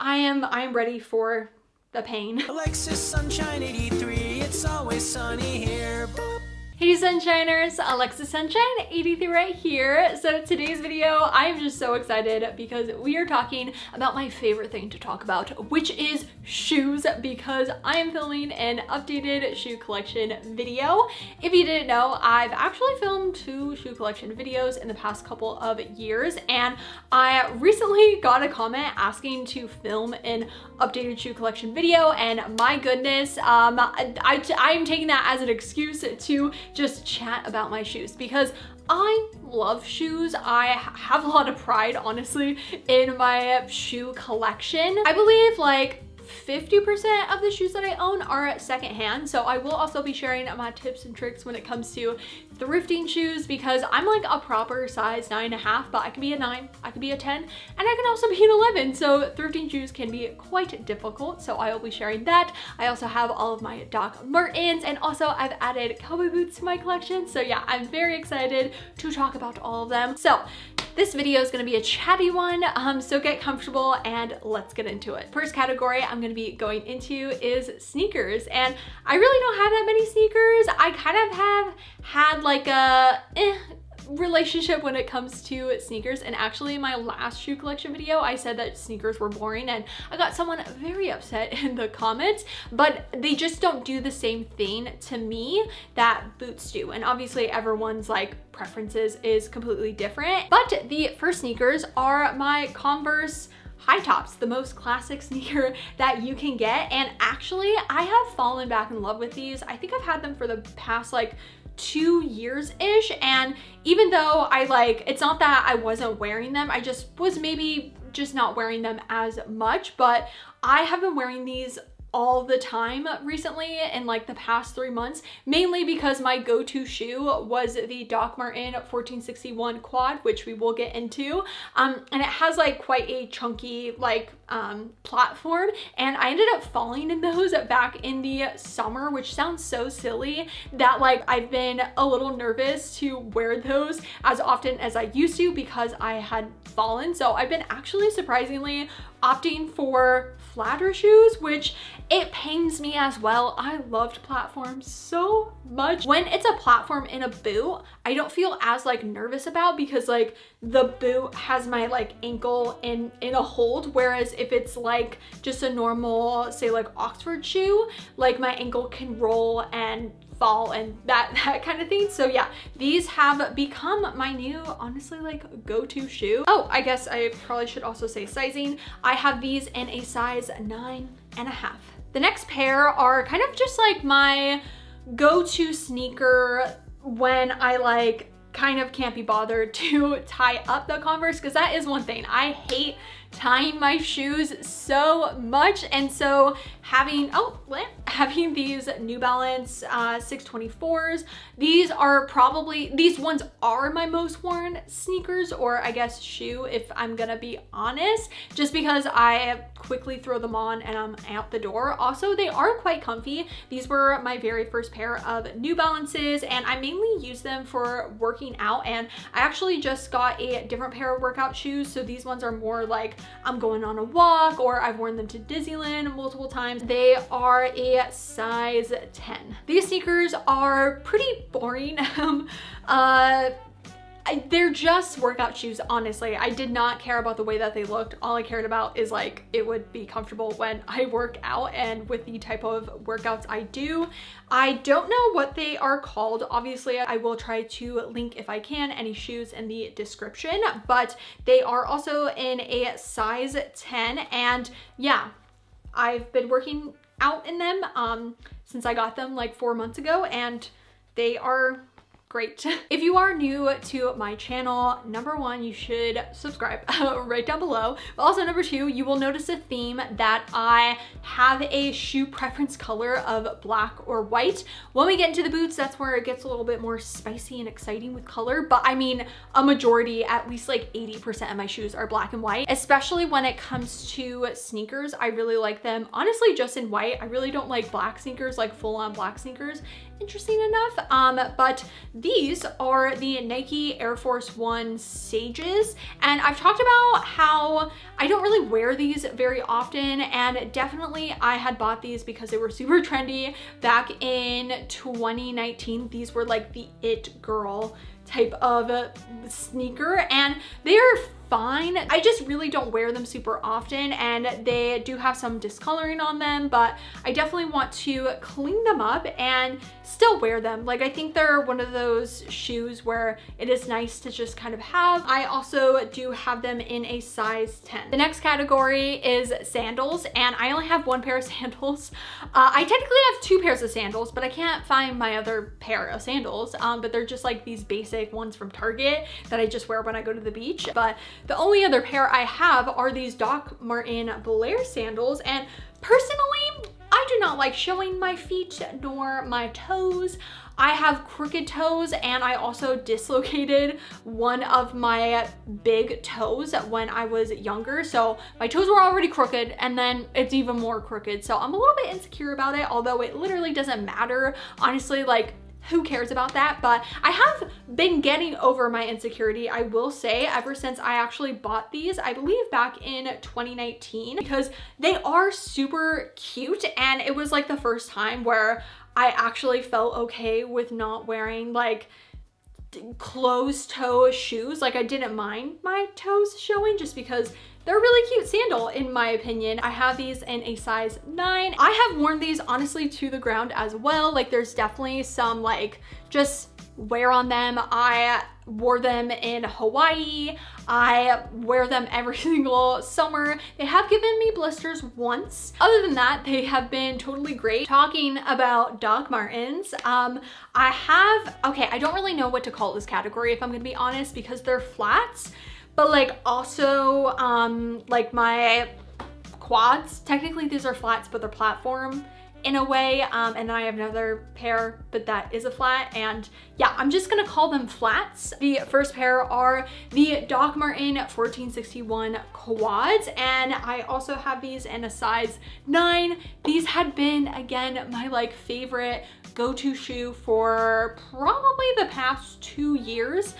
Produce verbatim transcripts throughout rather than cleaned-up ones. I am I am ready for the pain. Alexa Sunshine eighty-three, it's always sunny here. Boop. Hey Sunshiners, Alexa Sunshine eighty-three right here. So today's video, I'm just so excited because we are talking about my favorite thing to talk about, which is shoes, because I am filming an updated shoe collection video. If you didn't know, I've actually filmed two shoe collection videos in the past couple of years, and I recently got a comment asking to film an updated shoe collection video, and my goodness, um, I, I'm taking that as an excuse to just chat about my shoes because I love shoes. I have a lot of pride, honestly, in my shoe collection. I believe like fifty percent of the shoes that I own are secondhand, so I will also be sharing my tips and tricks when it comes to thrifting shoes, because I'm like a proper size nine and a half, but I can be a nine, I can be a ten, and I can also be an eleven, so thrifting shoes can be quite difficult, so I will be sharing that. I also have all of my Doc Martens, and also I've added cowboy boots to my collection, so yeah, I'm very excited to talk about all of them. So this video is gonna be a chatty one, um, so get comfortable and let's get into it. First category I'm gonna be going into is sneakers, and I really don't have that many sneakers. I kind of have had like a eh, relationship when it comes to sneakers, and actually in my last shoe collection video I said that sneakers were boring, and I got someone very upset in the comments, but they just don't do the same thing to me that boots do, and obviously everyone's like preferences is completely different. But the first sneakers are my Converse high tops, the most classic sneaker that you can get, and actually I have fallen back in love with these. I think I've had them for the past like two years-ish, and even though I like, it's not that I wasn't wearing them, I just was maybe just not wearing them as much, but I have been wearing these all the time recently in like the past three months, mainly because my go-to shoe was the Doc Marten fourteen sixty-one quad, which we will get into. Um, and it has like quite a chunky like um, platform. And I ended up falling in those back in the summer, which sounds so silly that like I've been a little nervous to wear those as often as I used to because I had fallen. So I've been actually surprisingly opting for flatter shoes, which it pains me as well. I loved platforms so much. When it's a platform in a boot, I don't feel as like nervous about, because like the boot has my like ankle in, in a hold. Whereas if it's like just a normal, say like Oxford shoe, like my ankle can roll and fall and that that kind of thing. So yeah, these have become my new honestly like go-to shoe. Oh, I guess I probably should also say sizing. I have these in a size nine and a half. The next pair are kind of just like my go-to sneaker when I like kind of can't be bothered to tie up the Converse, because that is one thing. I hate tying my shoes so much, and so having oh having these New Balance uh, six twenty-fours, these are probably these ones are my most worn sneakers, or I guess shoe, if I'm gonna be honest, just because I quickly throw them on and I'm out the door. Also, they are quite comfy. These were my very first pair of New Balances, and I mainly use them for working out, and I actually just got a different pair of workout shoes, so these ones are more like I'm going on a walk, or I've worn them to Disneyland multiple times. They are a size ten. These sneakers are pretty boring. um, uh, I, they're just workout shoes, honestly. I did not care about the way that they looked. All I cared about is like it would be comfortable when I work out, and with the type of workouts I do. I don't know what they are called. Obviously, I will try to link, if I can, any shoes in the description, but they are also in a size ten, and yeah, I've been working out in them um, since I got them like four months ago, and they are great. If you are new to my channel, number one, you should subscribe right down below. But also number two, you will notice a theme that I have a shoe preference color of black or white. When we get into the boots, that's where it gets a little bit more spicy and exciting with color. But I mean, a majority, at least like eighty percent of my shoes are black and white, especially when it comes to sneakers. I really like them, honestly, just in white. I really don't like black sneakers, like full on black sneakers, interesting enough. Um, but These are the Nike Air Force One Sages, and I've talked about how I don't really wear these very often, and definitely I had bought these because they were super trendy back in twenty nineteen. These were like the it girl type of sneaker, and they are fine. I just really don't wear them super often, and they do have some discoloring on them, but I definitely want to clean them up and still wear them. Like, I think they're one of those shoes where it is nice to just kind of have. I also do have them in a size ten. The next category is sandals, and I only have one pair of sandals. Uh, I technically have two pairs of sandals, but I can't find my other pair of sandals, um, but they're just like these basic ones from Target that I just wear when I go to the beach. But the only other pair I have are these Doc Marten Blair sandals, and personally, I do not like showing my feet nor my toes. I have crooked toes, and I also dislocated one of my big toes when I was younger. So my toes were already crooked, and then it's even more crooked. So I'm a little bit insecure about it, although it literally doesn't matter. Honestly, like, who cares about that? But I have been getting over my insecurity, I will say, ever since I actually bought these, I believe back in twenty nineteen, because they are super cute, and it was like the first time where I actually felt okay with not wearing like closed toe shoes. Like, I didn't mind my toes showing just because they're a really cute sandal, in my opinion. I have these in a size nine. I have worn these honestly to the ground as well. Like, there's definitely some like just wear on them. I wore them in Hawaii. I wear them every single summer. They have given me blisters once. Other than that, they have been totally great. Talking about Doc Martens, um, I have, okay, I don't really know what to call this category, if I'm gonna be honest, because they're flats. But like also um, like my quads, technically these are flats, but they're platform in a way. Um, and then I have another pair, but that is a flat. And yeah, I'm just gonna call them flats. The first pair are the Doc Marten fourteen sixty-one quads. And I also have these in a size nine. These had been, again, my like favorite go-to shoe for probably the past two years.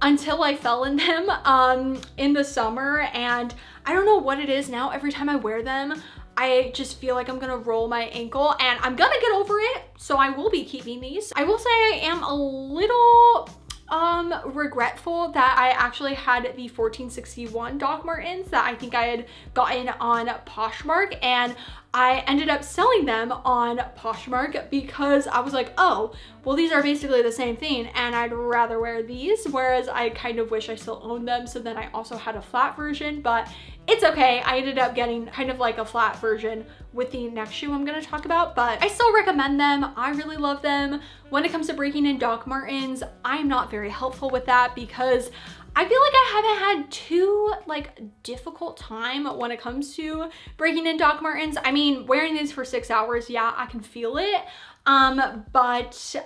Until I fell in them um, in the summer, and I don't know what it is now. Every time I wear them, I just feel like I'm gonna roll my ankle, and I'm gonna get over it, so I will be keeping these. I will say I am a little um, regretful that I actually had the fourteen sixty-one Doc Martens that I think I had gotten on Poshmark, and I ended up selling them on Poshmark because I was like, oh, well, these are basically the same thing, and I'd rather wear these, whereas I kind of wish I still owned them. So then I also had a flat version, but it's okay. I ended up getting kind of like a flat version with the next shoe I'm gonna talk about, but I still recommend them. I really love them. When it comes to breaking in Doc Martens, I'm not very helpful with that because I feel like I haven't had too like difficult time when it comes to breaking in Doc Martens. I mean, wearing these for six hours, yeah, I can feel it. Um, but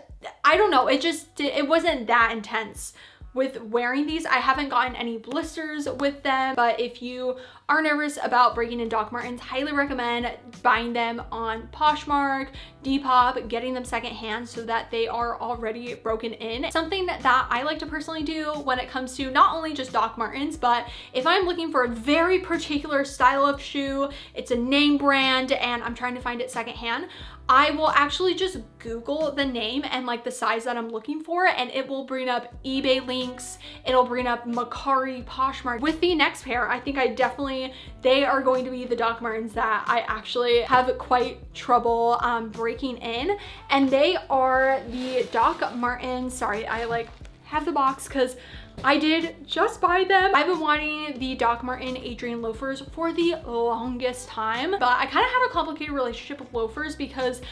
I don't know, it just, it wasn't that intense with wearing these. I haven't gotten any blisters with them, but if you are nervous about breaking in Doc Martens, highly recommend buying them on Poshmark, Depop, getting them secondhand so that they are already broken in. Something that I like to personally do when it comes to not only just Doc Martens, but if I'm looking for a very particular style of shoe, it's a name brand and I'm trying to find it secondhand, I will actually just Google the name and like the size that I'm looking for, and it will bring up eBay links, it'll bring up Mercari, Poshmark. With the next pair, I think I definitely, they are going to be the Doc Martens that I actually have quite trouble um, breaking in, and they are the Doc Martens, sorry, I like have the box because I did just buy them. I've been wanting the Doc Marten Adrian loafers for the longest time, but I kind of had a complicated relationship with loafers because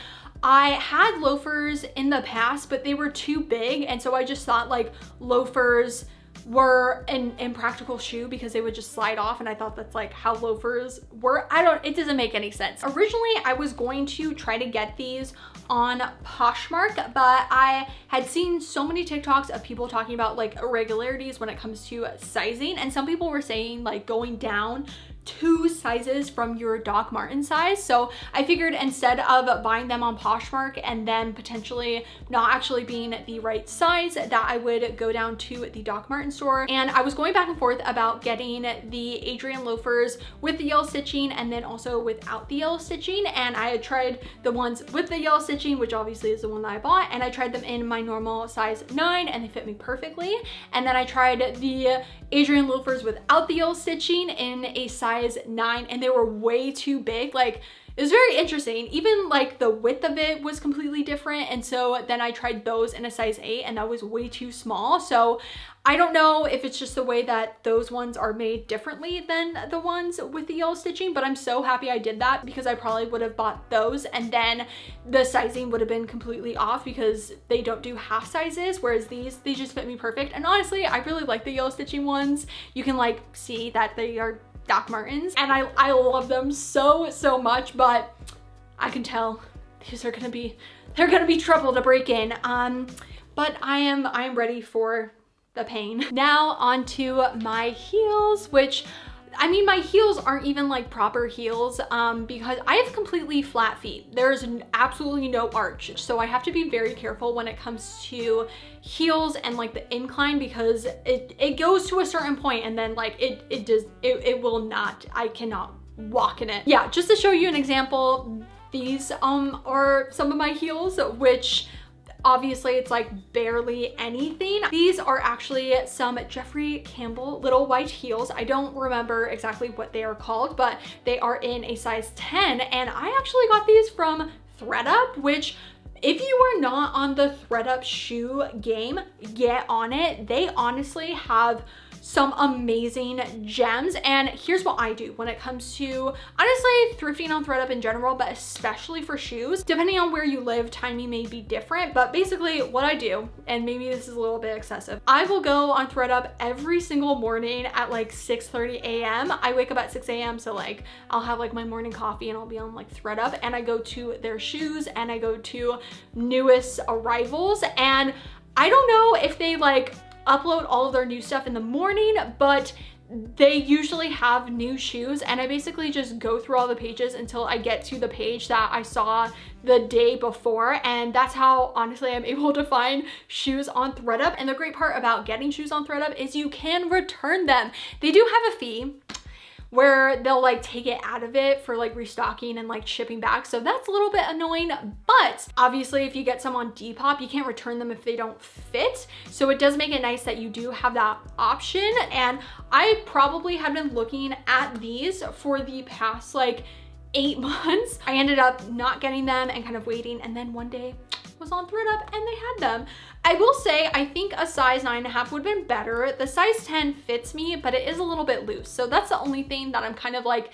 I had loafers in the past, but they were too big. And so I just thought like loafers were an impractical shoe because they would just slide off, and I thought that's like how loafers were. I don't, it doesn't make any sense. Originally, I was going to try to get these on Poshmark, but I had seen so many TikToks of people talking about like irregularities when it comes to sizing, and some people were saying like going down two sizes from your Doc Marten size. So I figured instead of buying them on Poshmark and then potentially not actually being the right size, that I would go down to the Doc Marten store. And I was going back and forth about getting the Adrian loafers with the yellow stitching and then also without the yellow stitching. And I had tried the ones with the yellow stitching, which obviously is the one that I bought. And I tried them in my normal size nine and they fit me perfectly. And then I tried the Adrian loafers without the yellow stitching in a size nine and they were way too big. Like, it was very interesting. Even like the width of it was completely different. And so then I tried those in a size eight and that was way too small. So I don't know if it's just the way that those ones are made differently than the ones with the yellow stitching, but I'm so happy I did that because I probably would have bought those and then the sizing would have been completely off because they don't do half sizes, whereas these, they just fit me perfect. And honestly, I really like the yellow stitching ones. You can like see that they are Doc Martens and I, I love them so, so much, but I can tell these are gonna be, they're gonna be trouble to break in. Um, but I am, I am ready for the pain. Now onto my heels, which I mean, my heels aren't even like proper heels um, because I have completely flat feet. There's absolutely no arch. So I have to be very careful when it comes to heels and like the incline because it, it goes to a certain point and then like it, it does, it, it will not, I cannot walk in it. Yeah, just to show you an example, these um are some of my heels, which obviously it's like barely anything. These are actually some Jeffrey Campbell little white heels. I don't remember exactly what they are called, but they are in a size ten. And I actually got these from ThredUp, which if you are not on the ThredUp shoe game, get on it. They honestly have some amazing gems. And here's what I do when it comes to honestly thrifting on ThredUp in general, but especially for shoes. Depending on where you live, timing may be different, but basically what I do, and maybe this is a little bit excessive, I will go on ThredUp every single morning at like six thirty a m I wake up at six a m so like I'll have like my morning coffee and I'll be on like ThredUp and I go to their shoes and I go to newest arrivals. And I don't know if they like upload all of their new stuff in the morning, but they usually have new shoes and I basically just go through all the pages until I get to the page that I saw the day before. And that's how honestly I'm able to find shoes on ThredUp. And the great part about getting shoes on ThredUp is you can return them. They do have a fee where they'll like take it out of it for like restocking and like shipping back. So that's a little bit annoying, but obviously if you get some on Depop, you can't return them if they don't fit. So it does make it nice that you do have that option. And I probably have been looking at these for the past like eight months. I ended up not getting them and kind of waiting. And then one day was on ThredUp and they had them. I will say, I think a size nine and a half would have been better. The size ten fits me, but it is a little bit loose. So that's the only thing that I'm kind of like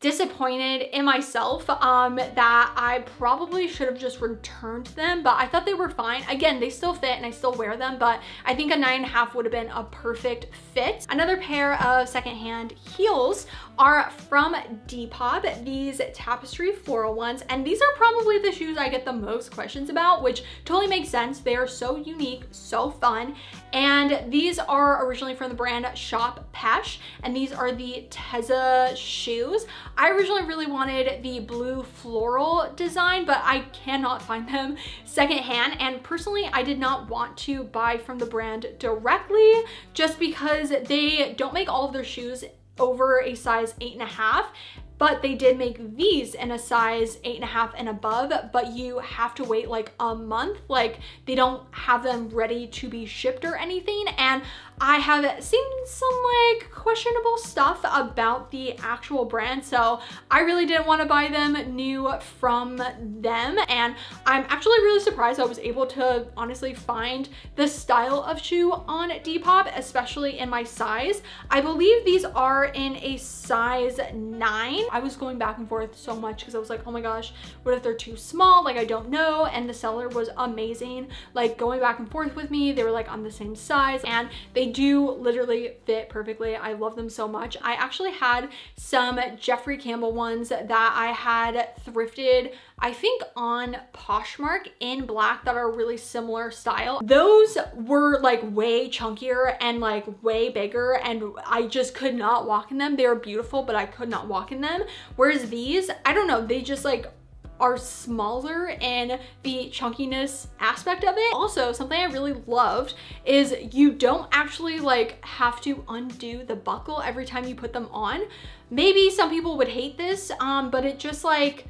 disappointed in myself, um, that I probably should have just returned them, but I thought they were fine. Again, they still fit and I still wear them, but I think a nine and a half would have been a perfect fit. Another pair of secondhand heels are from Depop, these tapestry floral ones. And these are probably the shoes I get the most questions about, which totally makes sense. They are so unique, so fun. And these are originally from the brand Shop Pesh, and these are the Tezza shoes. I originally really wanted the blue floral design, but I cannot find them secondhand. And personally, I did not want to buy from the brand directly just because they don't make all of their shoes over a size eight and a half, but they did make these in a size eight and a half and above, but you have to wait like a month. Like, they don't have them ready to be shipped or anything. And I have seen some like questionable stuff about the actual brand. So I really didn't want to buy them new from them. And I'm actually really surprised I was able to honestly find the style of shoe on Depop, especially in my size. I believe these are in a size nine. I was going back and forth so much because I was like, oh my gosh, what if they're too small? Like, I don't know. And the seller was amazing, like going back and forth with me. They were like on the same size and they They do literally fit perfectly. I love them so much. I actually had some Jeffrey Campbell ones that I had thrifted, I think on Poshmark in black, that are really similar style. Those were like way chunkier and like way bigger, and I just could not walk in them. They were beautiful, but I could not walk in them. Whereas these, I don't know, they just like are smaller in the chunkiness aspect of it. Also, something I really loved is you don't actually like have to undo the buckle every time you put them on. Maybe some people would hate this, um, but it just like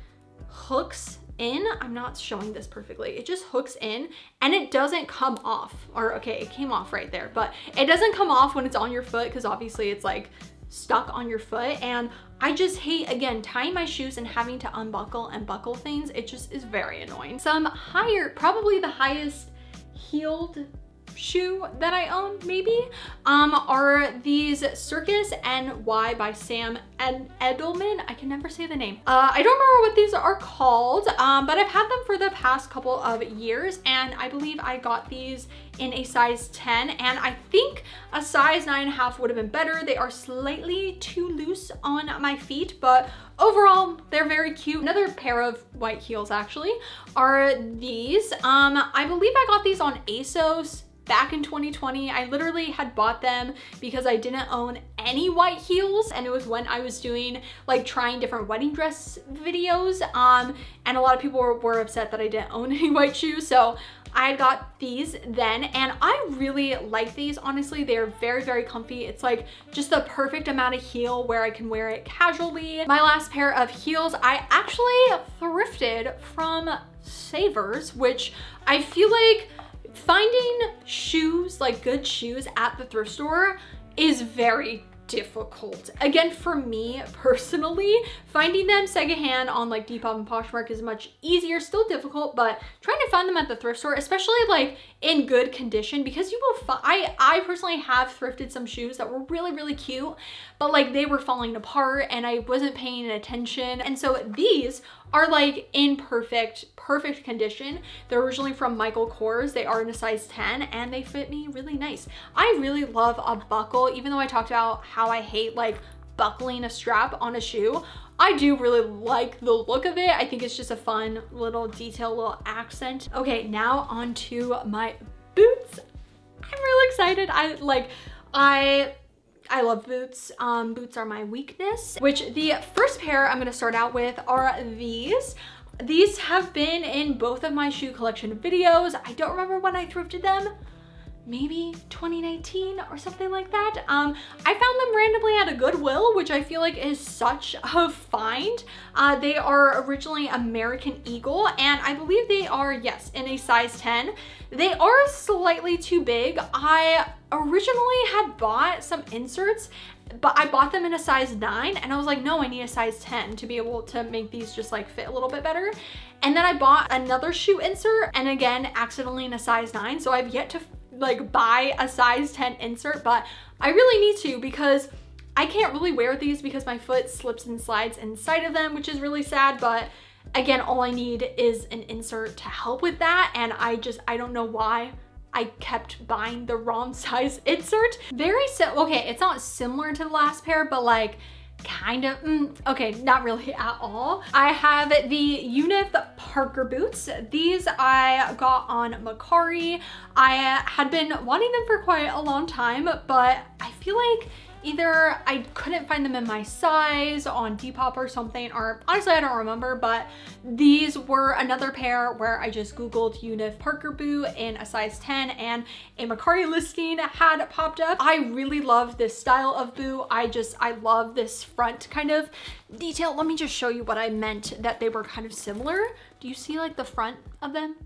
hooks in. I'm not showing this perfectly. It just hooks in and it doesn't come off. Or okay, it came off right there, but it doesn't come off when it's on your foot, because obviously it's like stuck on your foot. And I just hate, again, tying my shoes and having to unbuckle and buckle things. It just is very annoying. Some higher, probably the highest heeled shoe that I own maybe, um, are these Circus N Y by Sam Edelman. I can never say the name. Uh, I don't remember what these are called, um, but I've had them for the past couple of years, and I believe I got these in a size ten, and I think a size nine and a half would have been better. They are slightly too loose on my feet, but overall they're very cute. Another pair of white heels actually are these. Um, I believe I got these on ASOS back in twenty twenty. I literally had bought them because I didn't own any white heels, and it was when I was doing like trying different wedding dress videos, um, and a lot of people were, were upset that I didn't own any white shoes, so I got these then, and I really like these, honestly. They're very, very comfy. It's like just the perfect amount of heel where I can wear it casually. My last pair of heels, I actually thrifted from Savers, which I feel like finding shoes, like good shoes at the thrift store is very difficult. Again, for me personally, finding them secondhand on like Depop and Poshmark is much easier, still difficult, but trying to find them at the thrift store, especially like in good condition, because you will find, I, I personally have thrifted some shoes that were really, really cute, but like they were falling apart and I wasn't paying attention. And so these are like in perfect, perfect condition. They're originally from Michael Kors. They are in a size ten and they fit me really nice. I really love a buckle, even though I talked about how I hate like buckling a strap on a shoe. I do really like the look of it. I think it's just a fun little detail, little accent. Okay, now on to my boots. I'm really excited. I like, I, I love boots. Um, boots are my weakness, which the first pair I'm gonna start out with are these. These have been in both of my shoe collection videos. I don't remember when I thrifted them. Maybe twenty nineteen or something like that. Um, I found them randomly at a Goodwill, which I feel like is such a find. Uh, they are originally American Eagle, and I believe they are, yes, in a size ten. They are slightly too big. I originally had bought some inserts, but I bought them in a size nine, and I was like, no, I need a size ten to be able to make these just like fit a little bit better. And then I bought another shoe insert, and again, accidentally in a size nine. So I've yet to like buy a size ten insert, but I really need to, because I can't really wear these because my foot slips and slides inside of them, which is really sad. But again, all I need is an insert to help with that, and I just, I don't know why I kept buying the wrong size insert. Very sim- okay, it's not similar to the last pair, but like kind of, mm, okay, not really at all. I have the UNIF Parker boots. These I got on Mercari. I had been wanting them for quite a long time, but I feel like either I couldn't find them in my size on Depop or something, or honestly, I don't remember, but these were another pair where I just Googled UNIF Parker boot in a size ten, and a Mercari listing had popped up. I really love this style of boot. I just, I love this front kind of detail. Let me just show you what I meant that they were kind of similar. Do you see like the front of them?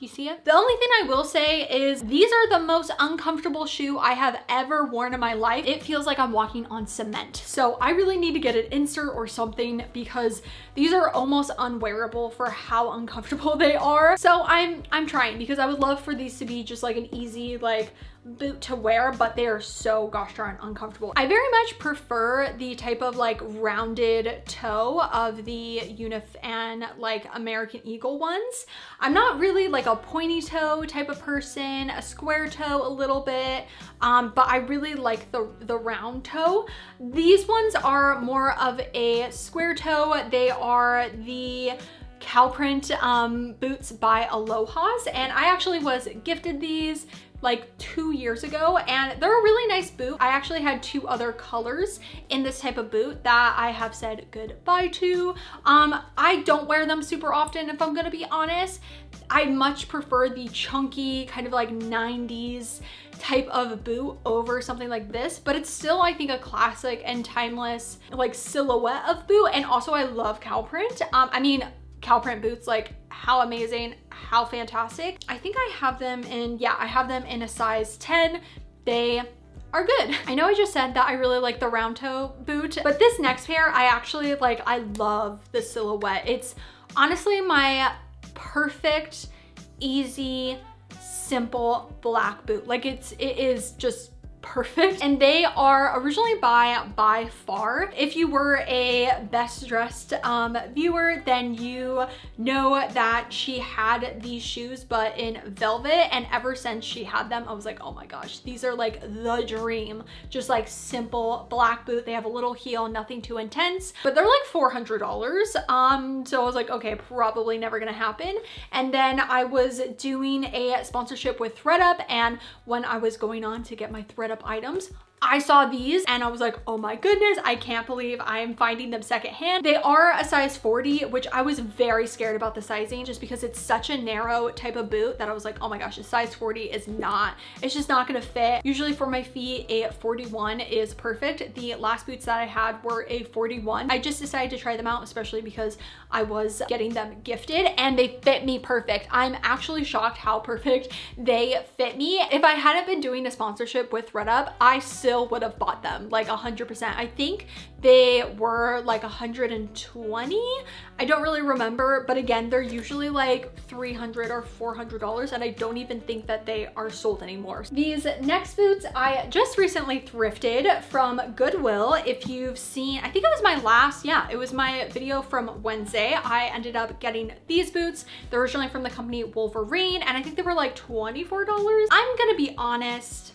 You see it? The only thing I will say is these are the most uncomfortable shoe I have ever worn in my life. It feels like I'm walking on cement. So I really need to get an insert or something, because these are almost unwearable for how uncomfortable they are. So I'm I'm trying, because I would love for these to be just like an easy like boot to wear, but they are so gosh darn uncomfortable. I very much prefer the type of like rounded toe of the UNIF and like American Eagle ones. I'm not really like a pointy toe type of person, a square toe a little bit, um, but I really like the, the round toe. These ones are more of a square toe. They are the cow print um, boots by Aloha's, and I actually was gifted these like two years ago, and they're a really nice boot. I actually had two other colors in this type of boot that I have said goodbye to. Um, I don't wear them super often, if I'm gonna be honest. I much prefer the chunky kind of like nineties type of boot over something like this, but it's still, I think, a classic and timeless like silhouette of boot. And also I love cow print. Um, I mean, cow print boots, like how amazing, how fantastic. I think I have them in, yeah, I have them in a size ten. They are good. I know I just said that I really like the round toe boot, but this next pair, I actually like, I love the silhouette. It's honestly my perfect, easy, simple black boot. Like it's, it is just perfect. And they are originally by By Far. If you were a Best Dressed um, viewer, then you know that she had these shoes, but in velvet. And ever since she had them, I was like, oh my gosh, these are like the dream. Just like simple black boot. They have a little heel, nothing too intense, but they're like four hundred dollars. Um, so I was like, okay, probably never gonna happen. And then I was doing a sponsorship with ThredUp, and when I was going on to get my ThredUp up items, I saw these and I was like, oh my goodness, I can't believe I'm finding them secondhand. They are a size forty, which I was very scared about the sizing just because it's such a narrow type of boot that I was like, oh my gosh, a size forty is not, it's just not gonna fit. Usually for my feet, a forty-one is perfect. The last boots that I had were a forty-one. I just decided to try them out, especially because I was getting them gifted and they fit me perfect. I'm actually shocked how perfect they fit me. If I hadn't been doing a sponsorship with ThredUp, I still would have bought them like one hundred percent. I think they were like one hundred twenty. I don't really remember, but again, they're usually like three hundred dollars or four hundred dollars, and I don't even think that they are sold anymore. These next boots I just recently thrifted from Goodwill. If you've seen, I think it was my last, yeah, it was my video from Wednesday. I ended up getting these boots. They're originally from the company Wolverine, and I think they were like twenty-four dollars. I'm gonna be honest,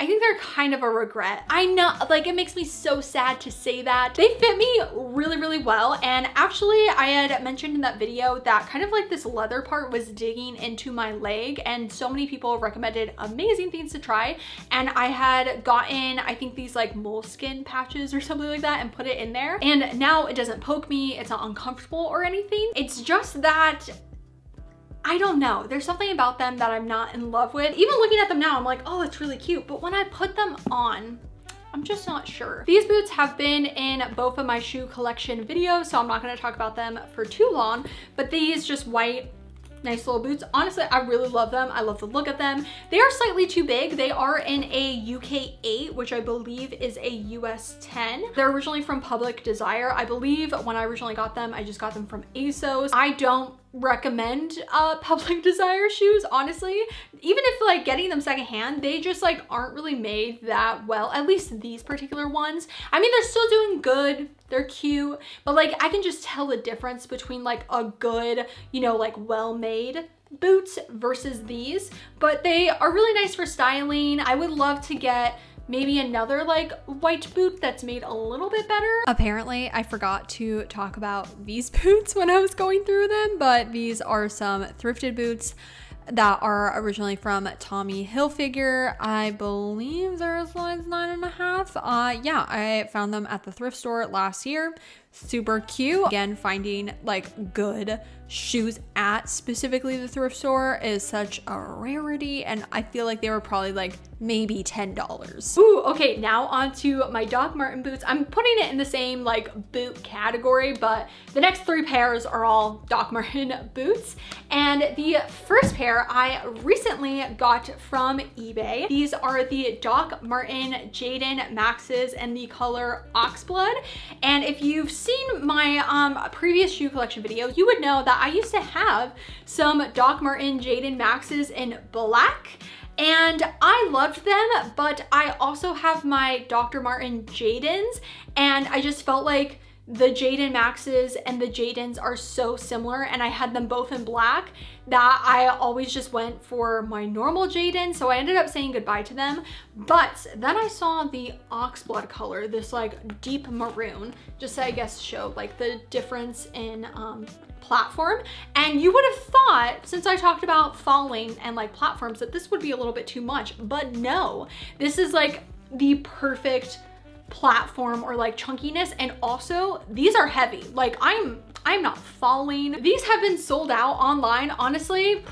I think they're kind of a regret. I know, like it makes me so sad to say that. They fit me really, really well. And actually I had mentioned in that video that kind of like this leather part was digging into my leg, and so many people recommended amazing things to try. And I had gotten, I think these like moleskin patches or something like that and put it in there. And now it doesn't poke me. It's not uncomfortable or anything. It's just that I don't know. There's something about them that I'm not in love with. Even looking at them now, I'm like, oh, it's really cute. But when I put them on, I'm just not sure. These boots have been in both of my shoe collection videos, so I'm not gonna talk about them for too long, but these just white, nice little boots. Honestly, I really love them. I love the look of them. They are slightly too big. They are in a U K eight, which I believe is a U S ten. They're originally from Public Desire. I believe when I originally got them, I just got them from ASOS. I don't recommend uh Public Desire shoes, honestly. Even if like getting them secondhand, they just like aren't really made that well, at least these particular ones. I mean, they're still doing good, they're cute, but like I can just tell the difference between like a good, you know, like well-made boots versus these. But they are really nice for styling. I would love to get maybe another like white boot that's made a little bit better. Apparently, I forgot to talk about these boots when I was going through them, but these are some thrifted boots that are originally from Tommy Hilfiger. I believe they're size nine and a half. Uh, yeah, I found them at the thrift store last year. Super cute. Again, finding like good shoes at specifically the thrift store is such a rarity, and I feel like they were probably like maybe ten dollars. Ooh, okay, now onto my Doc Marten boots. I'm putting it in the same like boot category, but the next three pairs are all Doc Marten boots. And the first pair I recently got from eBay. These are the Doc Marten Jaden Maxes in the color Oxblood. And if you've seen my um, previous shoe collection video, you would know that I used to have some Doc Marten Jaden Maxes in black, and I loved them, but I also have my Doctor Marten Jadens, and I just felt like the Jadon Maxes and the Jadens are so similar, and I had them both in black, that I always just went for my normal Jadon, so I ended up saying goodbye to them. But then I saw the oxblood color, this like deep maroon, just to I guess show like the difference in um, platform. And you would have thought, since I talked about falling and like platforms, that this would be a little bit too much, but no, this is like the perfect platform or like chunkiness. And also these are heavy, like I'm I'm not falling. These have been sold out online, honestly,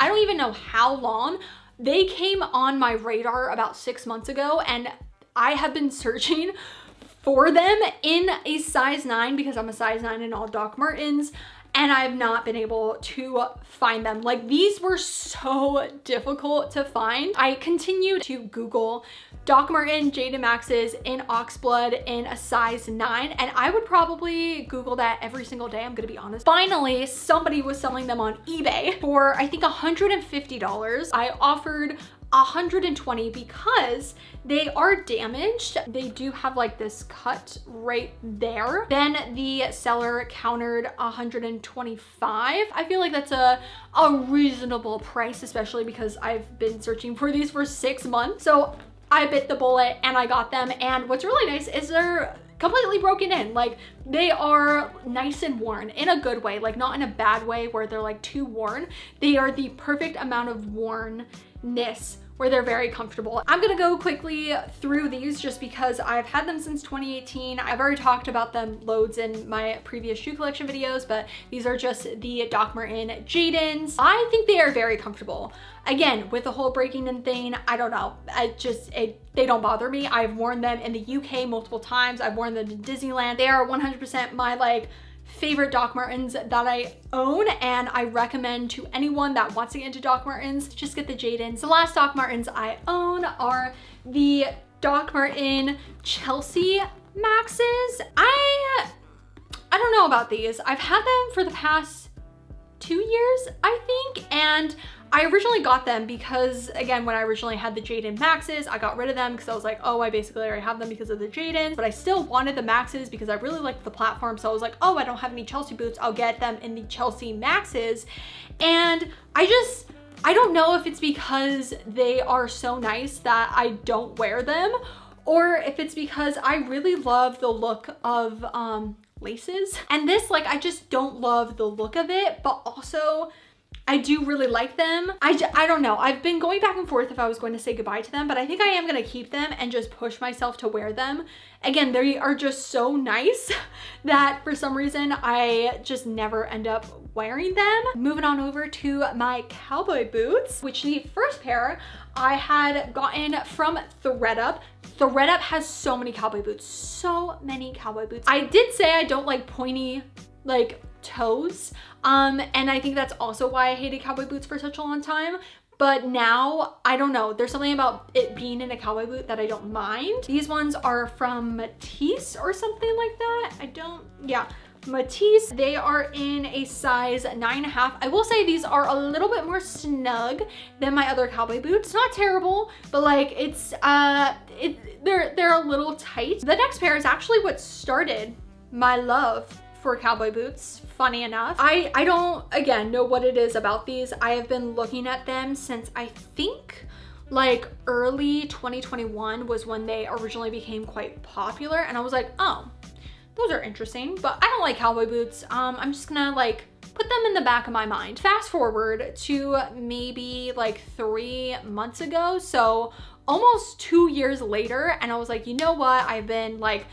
I don't even know how long. They came on my radar about six months ago, and I have been searching for them in a size nine because I'm a size nine in all Doc Martens, and I've not been able to find them. Like these were so difficult to find. I continued to Google Doc Marten Jadon Maxes in oxblood in a size nine, and I would probably Google that every single day, I'm gonna be honest. Finally, somebody was selling them on eBay for I think one hundred fifty dollars. I offered one hundred twenty dollars because they are damaged. They do have like this cut right there. Then the seller countered one hundred twenty-five dollars. I feel like that's a, a reasonable price, especially because I've been searching for these for six months. So I bit the bullet and I got them. And what's really nice is they're completely broken in. Like they are nice and worn in a good way, like not in a bad way where they're like too worn. They are the perfect amount of wornness where they're very comfortable. I'm gonna go quickly through these just because I've had them since twenty eighteen. I've already talked about them loads in my previous shoe collection videos, but these are just the Doc Marten Jadens. I think they are very comfortable. Again, with the whole breaking in thing, I don't know. I just, it, they don't bother me. I've worn them in the U K multiple times. I've worn them in Disneyland. They are one hundred percent my like, favorite Doc Martens that I own, and I recommend to anyone that wants to get into Doc Martens, just get the Jadens. The last Doc Martens I own are the Doc Marten Chelsea Maxes. I, I don't know about these. I've had them for the past two years, I think, and I originally got them because, again, when I originally had the Jadon Maxes, I got rid of them because I was like, oh, I basically already have them because of the Jadon, but I still wanted the Maxes because I really liked the platform. So I was like, oh, I don't have any Chelsea boots. I'll get them in the Chelsea Maxes. And I just, I don't know if it's because they are so nice that I don't wear them, or if it's because I really love the look of um, laces. And this, like, I just don't love the look of it, but also I do really like them. I, j I don't know. I've been going back and forth if I was going to say goodbye to them, but I think I am going to keep them and just push myself to wear them. Again, they are just so nice that for some reason I just never end up wearing them. Moving on over to my cowboy boots, which the first pair I had gotten from ThredUp. ThredUp has so many cowboy boots, so many cowboy boots. I did say I don't like pointy, like, toes, um and I think that's also why I hated cowboy boots for such a long time, but now I don't know, there's something about it being in a cowboy boot that I don't mind. These ones are from Matisse or something like that. I don't yeah Matisse. They are in a size nine and a half. I will say these are a little bit more snug than my other cowboy boots. Not terrible, but like it's uh it, they're they're a little tight. The next pair is actually what started my love for cowboy boots, funny enough. I, I don't, again, know what it is about these. I have been looking at them since I think like early twenty twenty-one was when they originally became quite popular. And I was like, oh, those are interesting, but I don't like cowboy boots. Um, I'm just gonna like put them in the back of my mind. Fast forward to maybe like three months ago. So almost two years later. And I was like, you know what? I've been like,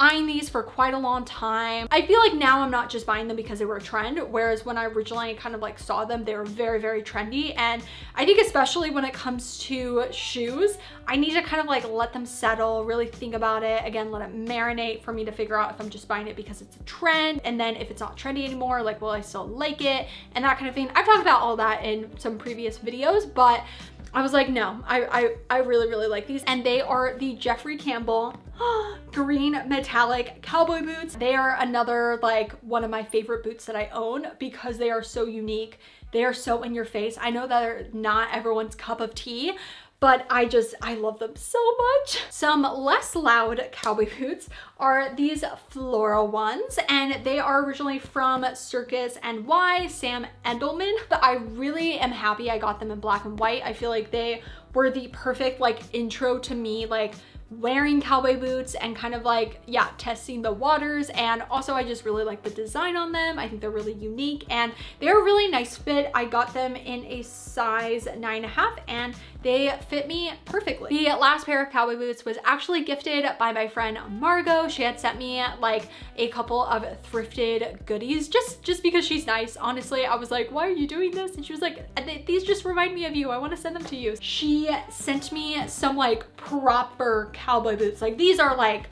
eyeing these for quite a long time. I feel like now I'm not just buying them because they were a trend, whereas when I originally kind of like saw them, they were very, very trendy. And I think especially when it comes to shoes, I need to kind of like let them settle, really think about it. Again, let it marinate for me to figure out if I'm just buying it because it's a trend. And then if it's not trendy anymore, like, will I still like it? And that kind of thing. I've talked about all that in some previous videos, but I was like, no, I, I, I really, really like these. And they are the Jeffrey Campbell green metallic cowboy boots. They are another, like, one of my favorite boots that I own because they are so unique. They are so in your face. I know they're not everyone's cup of tea, but I just, I love them so much. Some less loud cowboy boots are these floral ones, and they are originally from Circus N Y, Sam Edelman. But I really am happy I got them in black and white. I feel like they were the perfect, like, intro to me, like, wearing cowboy boots and kind of like, yeah, testing the waters. And also I just really like the design on them. I think they're really unique and they're a really nice fit. I got them in a size nine and a half and they fit me perfectly. The last pair of cowboy boots was actually gifted by my friend Margot. She had sent me like a couple of thrifted goodies just, just because she's nice. Honestly, I was like, why are you doing this? And she was like, these just remind me of you. I want to send them to you. She sent me some like proper cowboy boots. Like these are like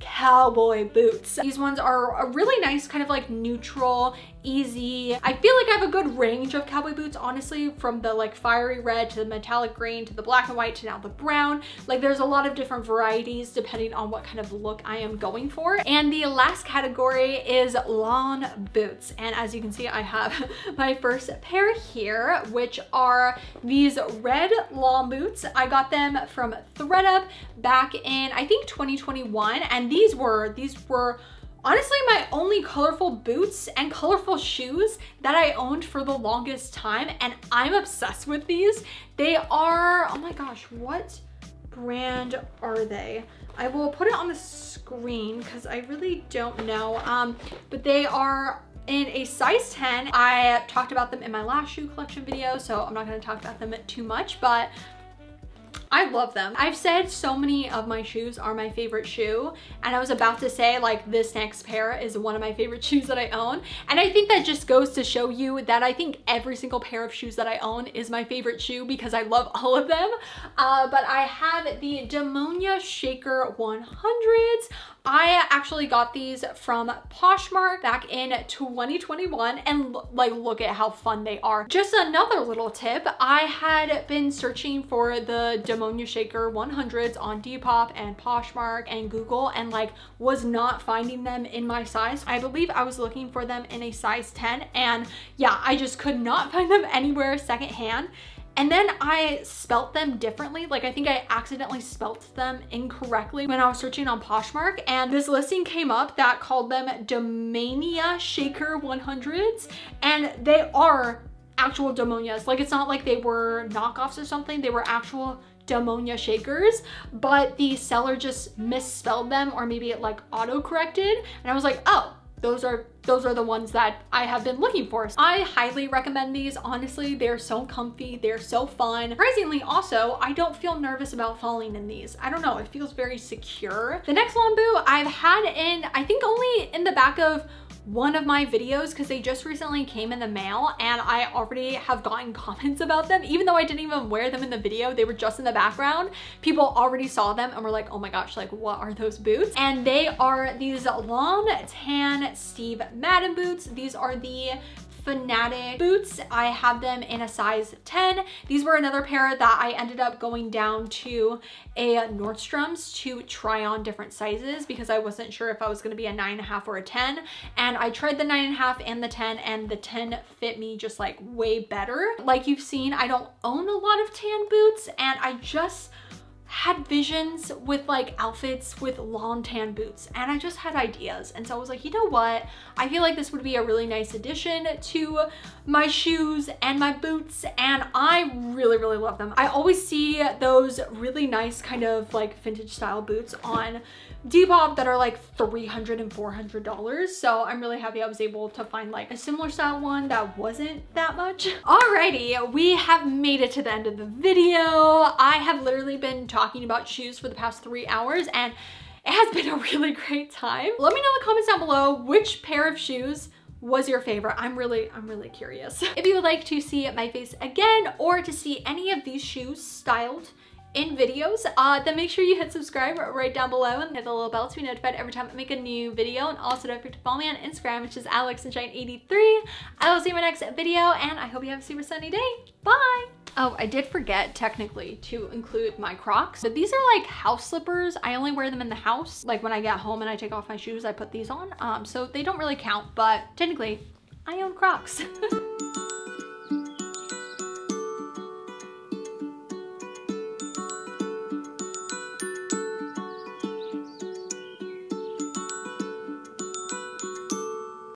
cowboy boots. These ones are a really nice kind of like neutral, easy. I feel like I have a good range of cowboy boots, honestly, from the like fiery red to the metallic green to the black and white to now the brown. Like there's a lot of different varieties depending on what kind of look I am going for. And the last category is lawn boots. And as you can see, I have my first pair here, which are these red lawn boots. I got them from ThredUp back in, I think, twenty twenty-one. And these were, these were honestly my only colorful boots and colorful shoes that I owned for the longest time. And I'm obsessed with these. They are, oh my gosh, what brand are they? I will put it on the screen because I really don't know. Um, but they are in a size ten. I talked about them in my last shoe collection video, so I'm not gonna talk about them too much, but I love them. I've said so many of my shoes are my favorite shoe, and I was about to say like this next pair is one of my favorite shoes that I own. And I think that just goes to show you that I think every single pair of shoes that I own is my favorite shoe because I love all of them. Uh, but I have the Demonia Shaker one hundreds. I actually got these from Poshmark back in twenty twenty-one, and like look at how fun they are. Just another little tip, I had been searching for the Demonia Shaker one hundreds on Depop and Poshmark and Google, and like was not finding them in my size. I believe I was looking for them in a size ten, and yeah, I just could not find them anywhere secondhand. And then I spelt them differently. Like I think I accidentally spelt them incorrectly when I was searching on Poshmark, and this listing came up that called them Demonia Shaker one hundreds, and they are actual Demonias. Like it's not like they were knockoffs or something. They were actual Demonia Shakers, but the seller just misspelled them, or maybe it like auto-corrected. And I was like, oh, those are those are the ones that I have been looking for. So I highly recommend these. Honestly, they're so comfy. They're so fun. Surprisingly also, I don't feel nervous about falling in these. I don't know. It feels very secure. The next long boot I've had in, I think only in the back of one of my videos because they just recently came in the mail, and I already have gotten comments about them. Even though I didn't even wear them in the video, they were just in the background. People already saw them and were like, oh my gosh, like what are those boots? And they are these long tan Steve Madden boots. These are the Fanatic boots. I have them in a size ten. These were another pair that I ended up going down to a Nordstrom's to try on different sizes because I wasn't sure if I was going to be a nine and a half or a ten. And I tried the nine and a half and the ten, and the ten fit me just like way better. Like you've seen, I don't own a lot of tan boots, and I just had visions with like outfits with long tan boots, and I just had ideas. And so I was like, you know what? I feel like this would be a really nice addition to my shoes and my boots, and I really, really love them. I always see those really nice kind of like vintage style boots on Depop that are like three hundred and four hundred dollars. So I'm really happy I was able to find like a similar style one that wasn't that much. Alrighty, we have made it to the end of the video. I have literally been talking talking about shoes for the past three hours, and it has been a really great time. Let me know in the comments down below which pair of shoes was your favorite. I'm really, I'm really curious. If you would like to see my face again or to see any of these shoes styled in videos, uh, then make sure you hit subscribe right down below and hit the little bell to be notified every time I make a new video. And also don't forget to follow me on Instagram, which is Alexa Sunshine eighty-three. I will see you in my next video, and I hope you have a super sunny day. Bye! Oh, I did forget technically to include my Crocs, but these are like house slippers. I only wear them in the house. Like when I get home and I take off my shoes, I put these on. Um, so they don't really count, but technically I own Crocs.